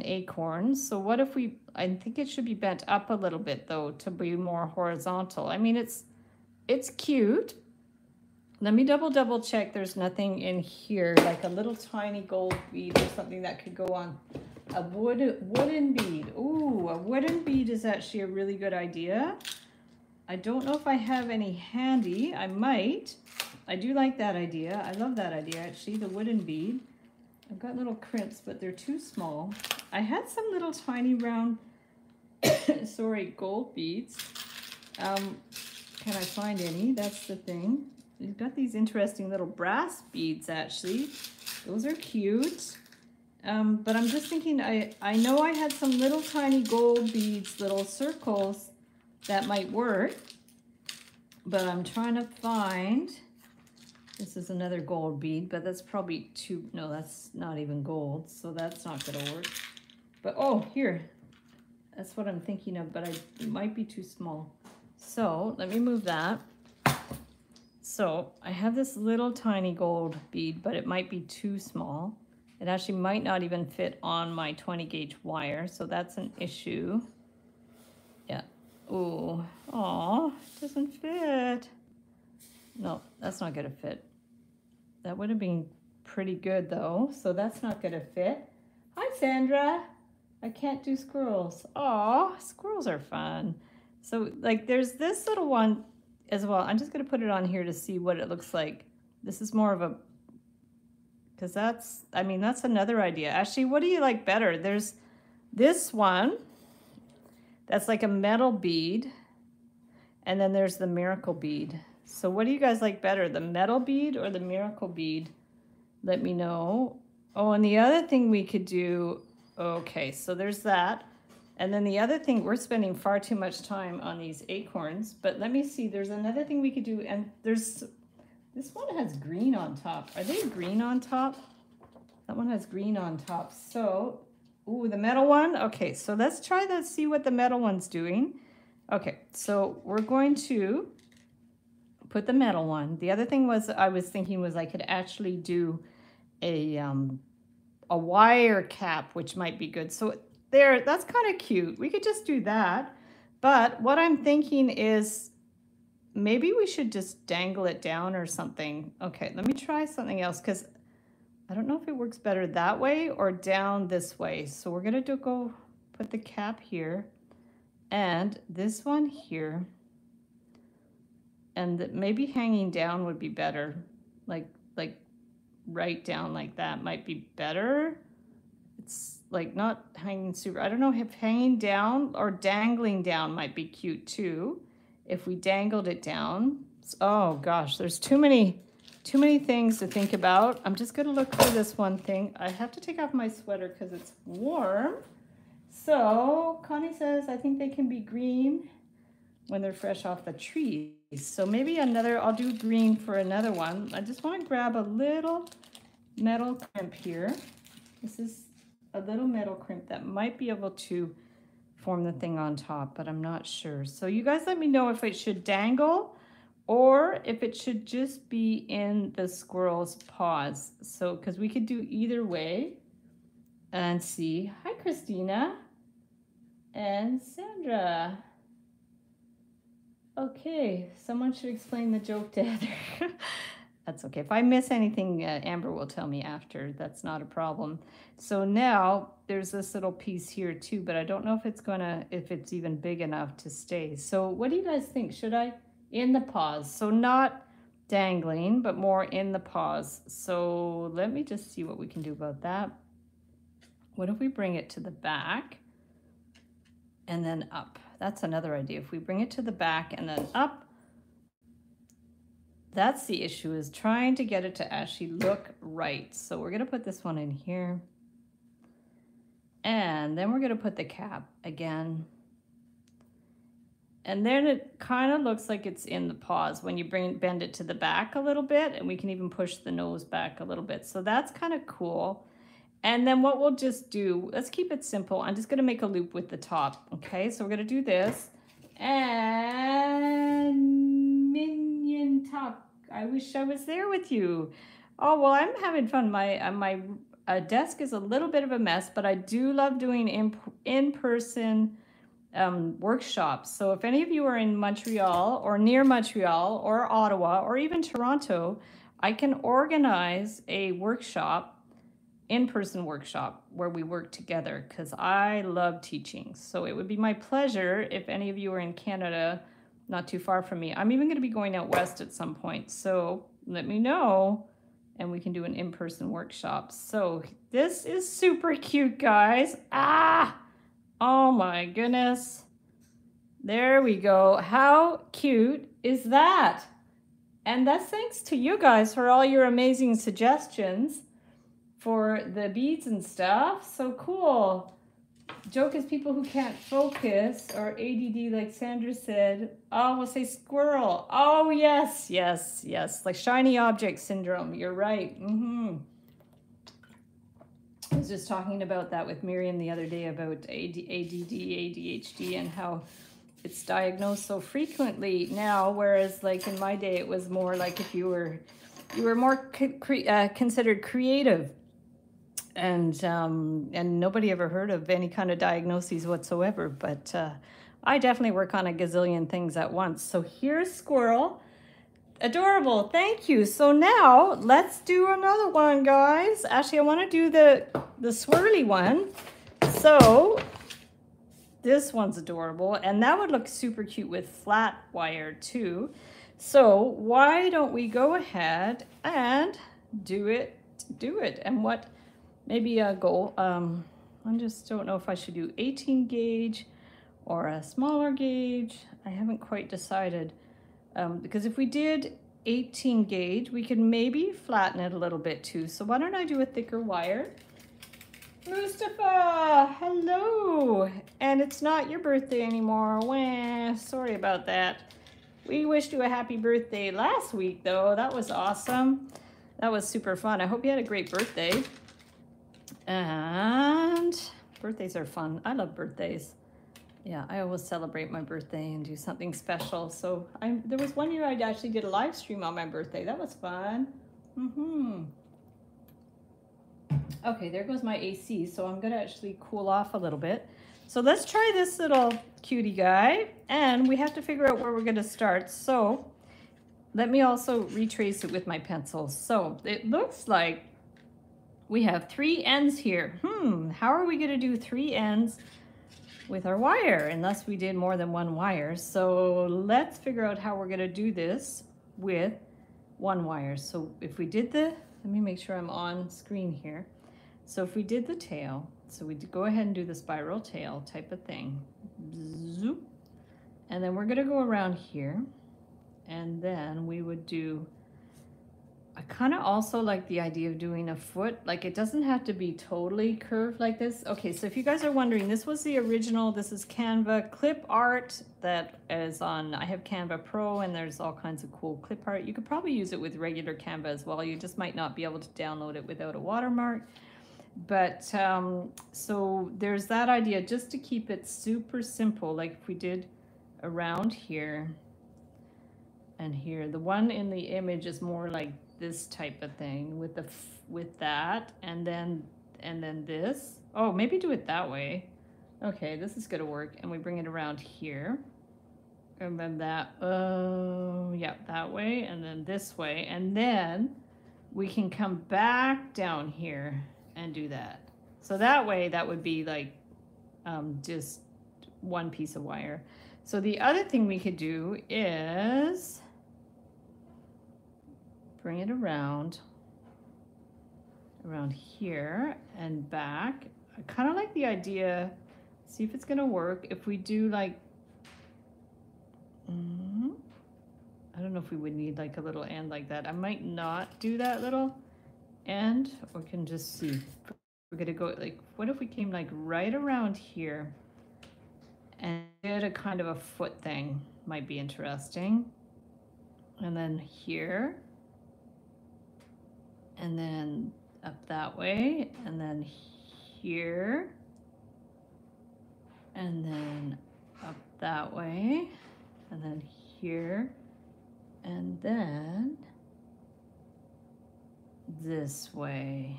acorn. So what if we, I think it should be bent up a little bit though to be more horizontal. I mean, it's cute. Let me double check there's nothing in here, like a little tiny gold bead or something that could go on. A wooden bead. Ooh, a wooden bead is actually a really good idea. I don't know if I have any handy. I might. I do like that idea. I love that idea, actually, the wooden bead. I've got little crimps, but they're too small. I had some little tiny round, sorry, gold beads. Can I find any? That's the thing. We've got these interesting little brass beads, actually. Those are cute. But I'm just thinking, I know I had some little tiny gold beads, little circles that might work, but I'm trying to find, this is another gold bead, but that's probably too, no, that's not even gold, so that's not gonna work. But oh, here, that's what I'm thinking of, but it might be too small. So let me move that. So I have this little tiny gold bead, but it might be too small. It actually might not even fit on my 20 gauge wire, so that's an issue. Yeah. Ooh. Aw, it doesn't fit. No, that's not gonna fit. That would have been pretty good though, so that's not gonna fit. Hi, Sandra. I can't do squirrels. Aw, squirrels are fun. So like there's this little one as well. I'm just going to put it on here to see what it looks like. This is more of a, because that's, I mean, that's another idea. Actually, what do you like better? There's this one that's like a metal bead, and then there's the miracle bead. So what do you guys like better, the metal bead or the miracle bead? Let me know. Oh, and the other thing we could do, okay, so there's that. And then the other thing, we're spending far too much time on these acorns, but let me see, there's another thing we could do, and there's, this one has green on top. Are they green on top? That one has green on top. So, ooh, the metal one. Okay, so let's try that, see what the metal one's doing. Okay, so we're going to put the metal one. The other thing was I was thinking was I could actually do a wire cap, which might be good. So there, that's kind of cute. We could just do that. But what I'm thinking is maybe we should just dangle it down or something. Okay, let me try something else because I don't know if it works better that way or down this way. So we're gonna go put the cap here and this one here. And maybe hanging down would be better. Like right down like that might be better. It's like not hanging super, I don't know if hanging down or dangling down might be cute too. If we dangled it down, oh gosh, there's too many things to think about. I'm just gonna look for this one thing. I have to take off my sweater because it's warm. So Connie says, I think they can be green when they're fresh off the trees. So maybe another, I'll do green for another one. I just wanna grab a little metal crimp here. This is a little metal crimp that might be able to form the thing on top, but I'm not sure. So you guys let me know if it should dangle or if it should just be in the squirrel's paws. So, because we could do either way and see. Hi, Christina and Sandra. Okay, someone should explain the joke to Heather. That's okay. If I miss anything, Amber will tell me after. That's not a problem. So now there's this little piece here too, but I don't know if it's gonna, if it's even big enough to stay. So what do you guys think? Should I, in the paws? So not dangling, but more in the paws. So let me just see what we can do about that. What if we bring it to the back and then up? That's another idea. If we bring it to the back and then up, that's the issue, is trying to get it to actually look right. So we're gonna put this one in here. And then we're gonna put the cap again. And then it kind of looks like it's in the paws when you bend it to the back a little bit, and we can even push the nose back a little bit. So that's kind of cool. And then what we'll just do, let's keep it simple. I'm just gonna make a loop with the top, okay? So we're gonna do this. And Minion Talk, I wish I was there with you. Oh, well, I'm having fun. My desk is a little bit of a mess, but I do love doing in-person workshops. So if any of you are in Montreal or near Montreal or Ottawa or even Toronto, I can organize a workshop, in-person workshop, where we work together because I love teaching. So it would be my pleasure if any of you are in Canada, not too far from me. I'm even going to be going out west at some point. So let me know and we can do an in-person workshop. So this is super cute, guys. Ah, oh my goodness. There we go. How cute is that? And that's thanks to you guys for all your amazing suggestions for the beads and stuff. So cool. Joke is people who can't focus or ADD, like Sandra said. Oh, we'll say squirrel. Oh, yes, yes, yes. Like shiny object syndrome. You're right. Mm-hmm. I was just talking about that with Miriam the other day about ADD, ADHD, and how it's diagnosed so frequently now, whereas like in my day, it was more like if you were more considered creative. And nobody ever heard of any kind of diagnoses whatsoever, but I definitely work on a gazillion things at once. So here's squirrel. Adorable, thank you. So now let's do another one, guys. Actually, I wanna do the swirly one. So This one's adorable, and that would look super cute with flat wire too. So why don't we go ahead and do it? And what, maybe a goal, I just don't know if I should do 18 gauge or a smaller gauge. I haven't quite decided, because if we did 18 gauge, we could maybe flatten it a little bit too. So why don't I do a thicker wire? Mustafa, hello. And it's not your birthday anymore. Wah, sorry about that. We wished you a happy birthday last week though. That was awesome. That was super fun. I hope you had a great birthday. And birthdays are fun. I love birthdays. Yeah, I always celebrate my birthday and do something special. So there was one year I actually did a live stream on my birthday. That was fun. Okay, there goes my AC, so I'm gonna actually cool off a little bit. So let's try this little cutie guy, and we have to figure out where we're gonna start. So let me also retrace it with my pencil. So it looks like we have three ends here. How are we gonna do three ends with our wire, unless we did more than one wire? So let's figure out how we're gonna do this with one wire. So if we did the, let me make sure I'm on screen here. So if we did the tail, so we go ahead and do the spiral tail type of thing. Zoop. And then we're gonna go around here, and then we would do, I kind of also like the idea of doing a foot. Like, it doesn't have to be totally curved like this. Okay, so if you guys are wondering, this was the original. This is Canva clip art that is on, I have Canva Pro, and there's all kinds of cool clip art. You could probably use it with regular Canva as well. You just might not be able to download it without a watermark. But so there's that idea, just to keep it super simple. Like if we did around here and here, the one in the image is more like this type of thing with the that, and then this. Oh, maybe do it that way. Okay, this is gonna work. And we bring it around here, and then that. Oh, yeah, that way, and then this way, and then we can come back down here and do that. So that way, that would be like just one piece of wire. So the other thing we could do is bring it around here and back. I kind of like the idea, see if it's gonna work. If we do like, I don't know if we would need like a little end like that. I might not do that little end, or can just see. We're gonna go like, what if we came like right around here and did a kind of a foot thing? Might be interesting. And then here, and then up that way, and then here, and then up that way, and then here, and then this way,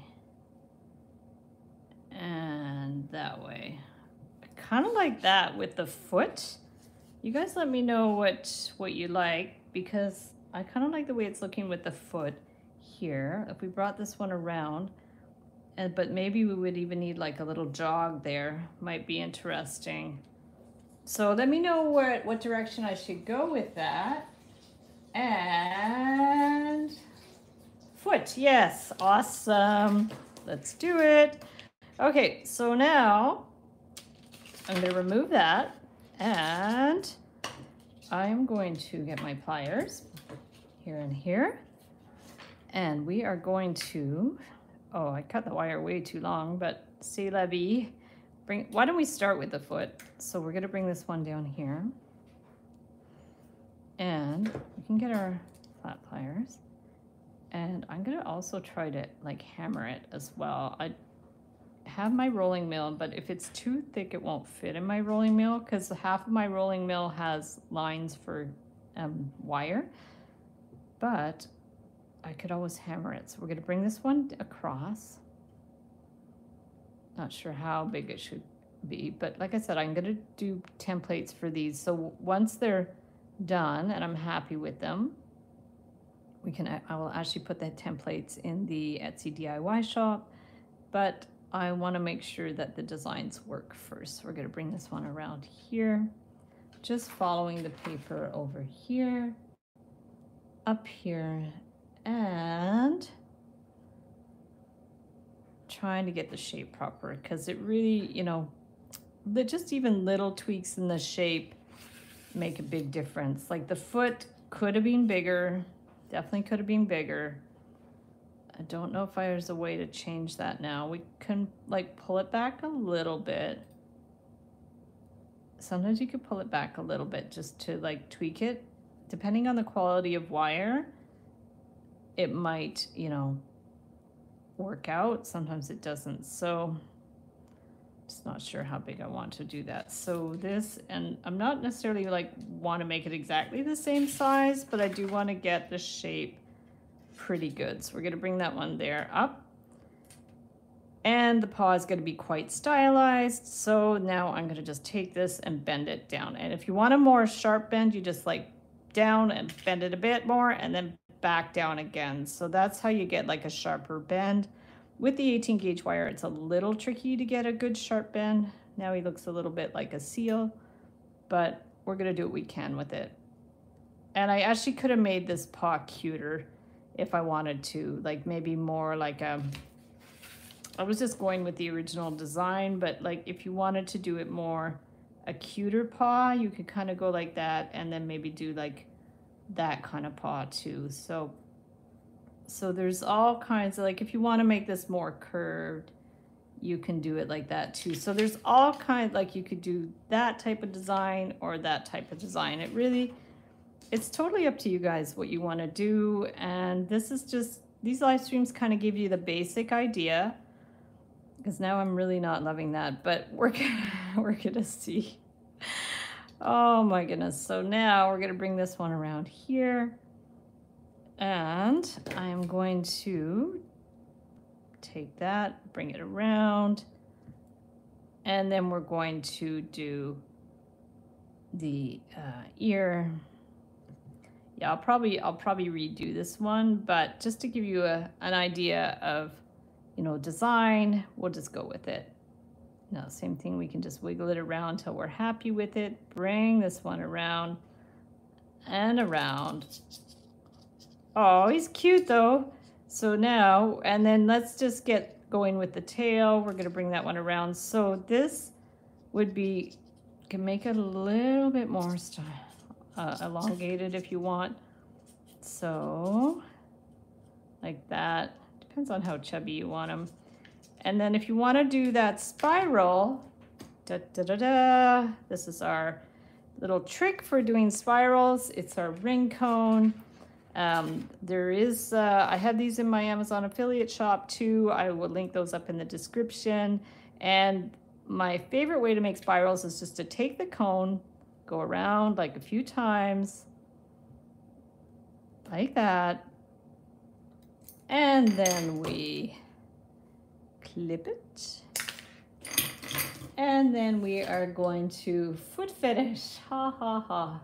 and that way. I kind of like that with the foot. You guys let me know what you like, because I kind of like the way it's looking with the foot here. If we brought this one around, and but maybe we would even need like a little jog there. Might be interesting. So let me know what direction I should go with that. And foot, yes, awesome. Let's do it. Okay, so now I'm gonna remove that, and I'm going to get my pliers here and here. And we are going to, oh, I cut the wire way too long, but c'est la vie. Why don't we start with the foot? So we're gonna bring this one down here, and we can get our flat pliers. And I'm gonna also try to like hammer it as well. I have my rolling mill, but if it's too thick, it won't fit in my rolling mill, because half of my rolling mill has lines for wire, but I could always hammer it. So we're gonna bring this one across. Not sure how big it should be, but like I said, I'm gonna do templates for these. So once they're done and I'm happy with them, I will actually put the templates in the Etsy DIY shop, but I want to make sure that the designs work first. So we're going to bring this one around here, just following the paper over here, up here, and trying to get the shape proper, because it really, you know, just even little tweaks in the shape make a big difference. Like the foot could have been bigger, definitely could have been bigger. I don't know if there's a way to change that now. We can like pull it back a little bit. Sometimes you could pull it back a little bit just to like tweak it. Depending on the quality of wire, it might, you know, work out. Sometimes it doesn't. So just not sure how big I want to do that. So this, and I'm not necessarily like want to make it exactly the same size, but I do want to get the shape pretty good. So we're going to bring that one there up, and the paw is going to be quite stylized. So now I'm going to just take this and bend it down. And if you want a more sharp bend, you just like down and bend it a bit more and then back down again. So that's how you get like a sharper bend. With the 18 gauge wire, it's a little tricky to get a good sharp bend. Now he looks a little bit like a seal, but we're going to do what we can with it. And I actually could have made this paw cuter if I wanted to, like maybe more like a, I was just going with the original design, but like if you wanted to do it more a cuter paw, you could kind of go like that and then maybe do like that kind of paw too. So there's all kinds of, like if you want to make this more curved, you can do it like that too. So there's all kinds, like you could do that type of design or that type of design. It really, it's totally up to you guys what you want to do. And this is just, these live streams kind of give you the basic idea, because now I'm really not loving that, but we're gonna see. Oh my goodness. So now we're gonna bring this one around here, and I'm going to take that, bring it around, and then we're going to do the ear. Yeah, I'll probably redo this one, but just to give you an idea of, you know, design, we'll just go with it. Now, same thing, we can just wiggle it around till we're happy with it. Bring this one around and around. Oh, he's cute though. So now, and then let's just get going with the tail. We're gonna bring that one around. So this would be, can make it a little bit more style. Elongated if you want, so like that, depends on how chubby you want them. And then if you want to do that spiral, this is our little trick for doing spirals. It's our ring cone. There is I have these in my Amazon affiliate shop too. I will link those up in the description. And my favorite way to make spirals is just to take the cone, go around like a few times like that, and then we clip it, and then we are going to foot finish. Ha ha ha.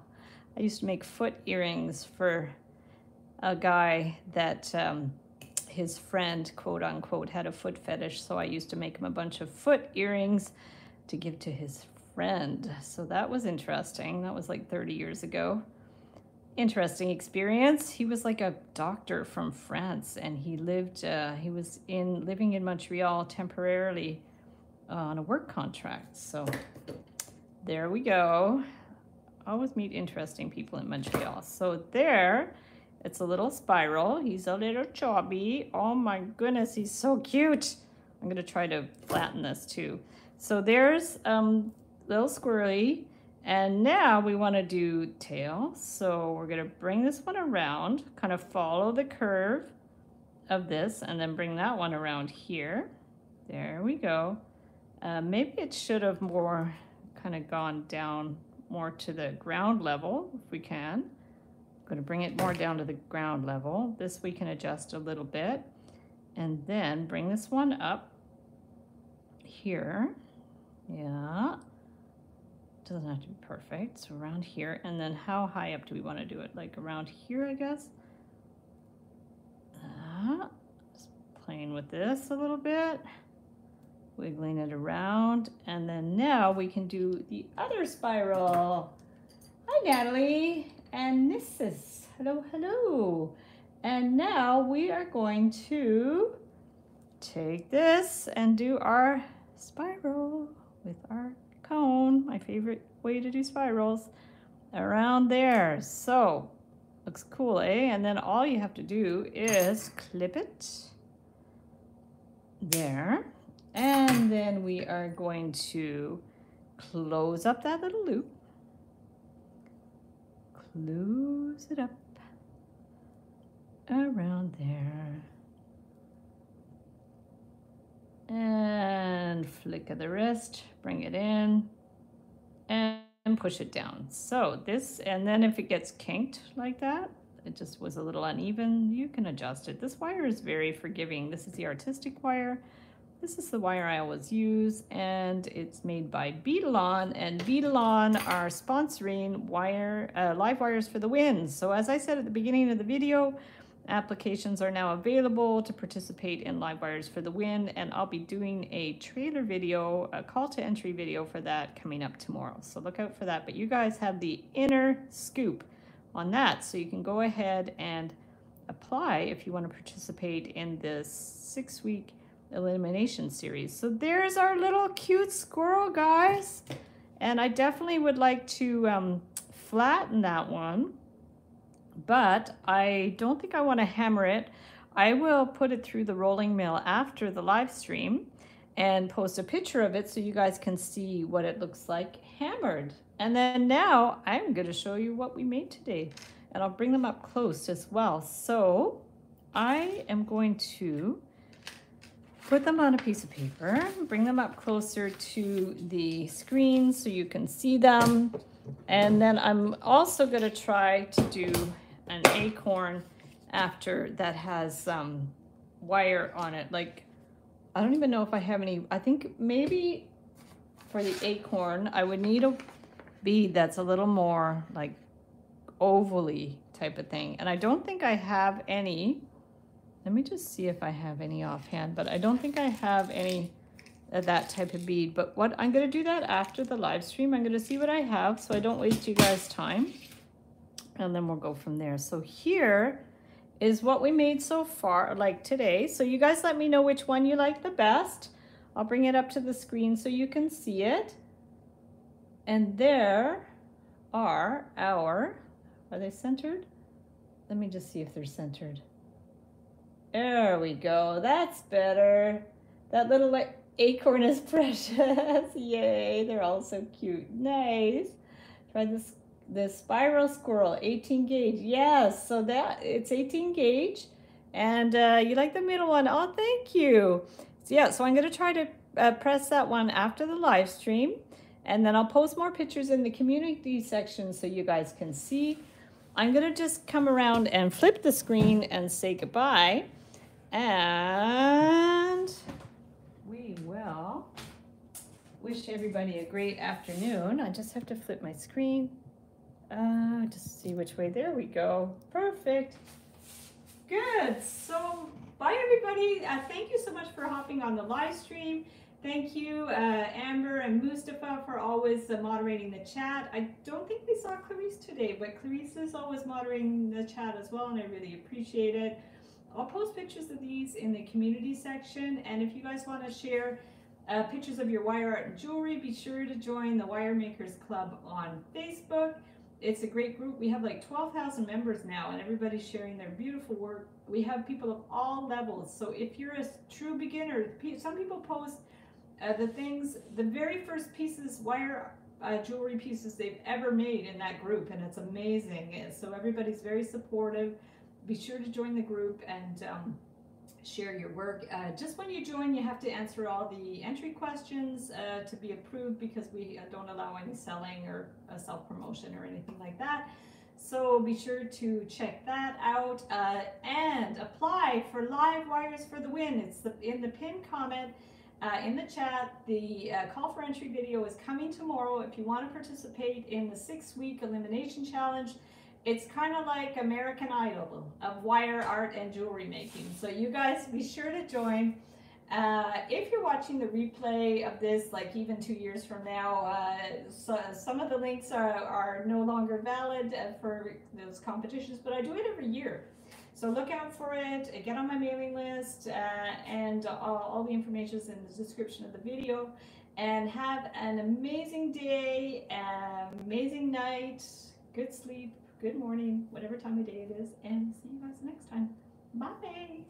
I used to make foot earrings for a guy that his friend, quote unquote, had a foot fetish, so I used to make him a bunch of foot earrings to give to his friend. So that was interesting. That was like 30 years ago. Interesting experience. He was like a doctor from France, and he lived, he was living in Montreal temporarily on a work contract. So there we go. Always meet interesting people in Montreal. So there, it's a little spiral. He's a little chubby. Oh my goodness, he's so cute. I'm gonna try to flatten this too. So there's little squirrely, and now we want to do tail. So we're going to bring this one around, kind of follow the curve of this, and then bring that one around here. There we go. Maybe it should have more kind of gone down more to the ground level if we can. I'm going to bring it more down to the ground level. This we can adjust a little bit, and then bring this one up here. Yeah. Doesn't have to be perfect. So around here, and then how high up do we want to do it? Like around here, I guess. Just playing with this a little bit. wiggling it around. And then now we can do the other spiral. Hi, Natalie and Nissus. Hello, hello. And now we are going to take this and do our spiral with our cone, my favorite way to do spirals, around there. So looks cool, eh? And then all you have to do is clip it there, and then we are going to close up that little loop, close it up around there, and flick of the wrist, bring it in and push it down. So this, and then if it gets kinked like that, it just was a little uneven, you can adjust it. This wire is very forgiving. This is the artistic wire. This is the wire I always use, and it's made by Beadalon, and Beadalon are sponsoring Live Wires for the Win. So as I said at the beginning of the video, applications are now available to participate in Live Wires for the Win, and I'll be doing a trailer video, a call to entry video for that coming up tomorrow. So look out for that. But you guys have the inner scoop on that, so you can go ahead and apply if you want to participate in this 6-week elimination series. So there's our little cute squirrel, guys. And I definitely would like to flatten that one, but I don't think I want to hammer it. I will put it through the rolling mill after the live stream and post a picture of it so you guys can see what it looks like hammered. And then now I'm going to show you what we made today, and I'll bring them up close as well. So I am going to put them on a piece of paper, bring them up closer to the screen so you can see them. And then I'm also going to try to do an acorn after that has wire on it. Like, I don't even know if I have any. I think maybe for the acorn, I would need a bead that's a little more like ovally type of thing. And I don't think I have any. Let me just see if I have any offhand, but I don't think I have any of that type of bead. But what I'm going to do that after the live stream, I'm going to see what I have so I don't waste you guys' time, and then we'll go from there. So here is what we made so far, like today. So you guys let me know which one you like the best. I'll bring it up to the screen so you can see it. And there are our, are they centered? Let me just see if they're centered. There we go, that's better. That little like acorn is precious. Yay, they're all so cute. Nice. Try this spiral squirrel, 18 gauge. Yes, so that it's 18 gauge. And you like the middle one. Oh, thank you. So yeah, so I'm gonna try to press that one after the live stream, and then I'll post more pictures in the community section so you guys can see. I'm gonna just come around and flip the screen and say goodbye, and we will wish everybody a great afternoon. I just have to flip my screen just see which way. There we go, perfect, good. So bye everybody, thank you so much for hopping on the live stream. Thank you, Amber and Mustafa, for always moderating the chat. I don't think we saw Clarice today, but Clarice is always moderating the chat as well, and I really appreciate it. I'll post pictures of these in the community section, and if you guys want to share pictures of your wire art and jewelry, be sure to join the Wiremakers Club on Facebook. It's a great group. We have like 12,000 members now, and everybody's sharing their beautiful work. We have people of all levels, so if you're a true beginner, some people post the very first pieces, wire jewelry pieces they've ever made in that group, and it's amazing. So everybody's very supportive. Be sure to join the group and share your work. Just when you join, you have to answer all the entry questions to be approved, because we don't allow any selling or self-promotion or anything like that. So be sure to check that out and apply for Live Wires for the Win. It's in the pinned comment. In the chat, the call for entry video is coming tomorrow. If you want to participate in the 6-week elimination challenge, it's kind of like American Idol of wire art and jewelry making. So you guys be sure to join. If you're watching the replay of this, like even 2 years from now, so some of the links are no longer valid for those competitions, but I do it every year. So look out for it, get on my mailing list, and all the information is in the description of the video. And have an amazing day, amazing night, good sleep, good morning, whatever time of day it is, and see you guys next time. Bye!